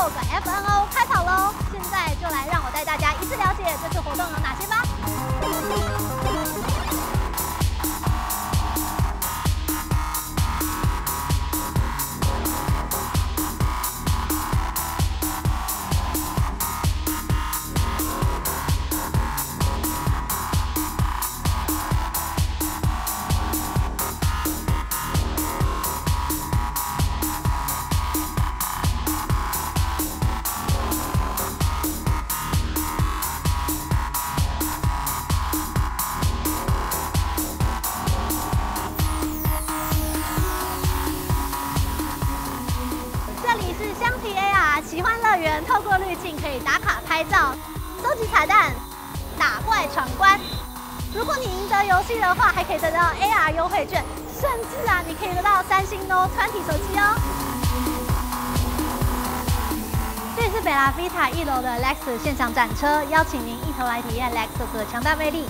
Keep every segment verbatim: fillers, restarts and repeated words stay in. F O G F N O 开跑喽！现在就来让我带大家一次了解这次活动有哪些吧。奇幻乐园透过滤镜可以打卡拍照、收集彩蛋、打怪闯关。如果你赢得游戏的话，还可以得到 A R 优惠券，甚至啊，你可以得到三星 Note 二十手机哦。这里是北拉 Vita 一楼的 L E X 现场展车，邀请您一同来体验 L E X 的强大魅力。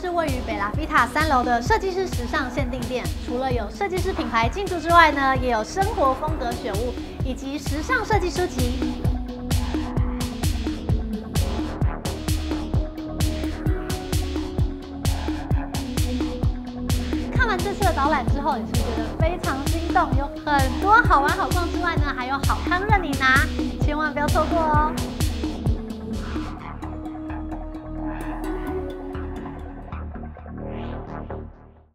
是位于北拉 Vita 三楼的设计师时尚限定店，除了有设计师品牌进驻之外呢，也有生活风格选物以及时尚设计书籍。看完这次的导览之后，你是不是觉得非常心动？有很多好玩好逛之外呢，还有好康任你拿，千万不要错过哦！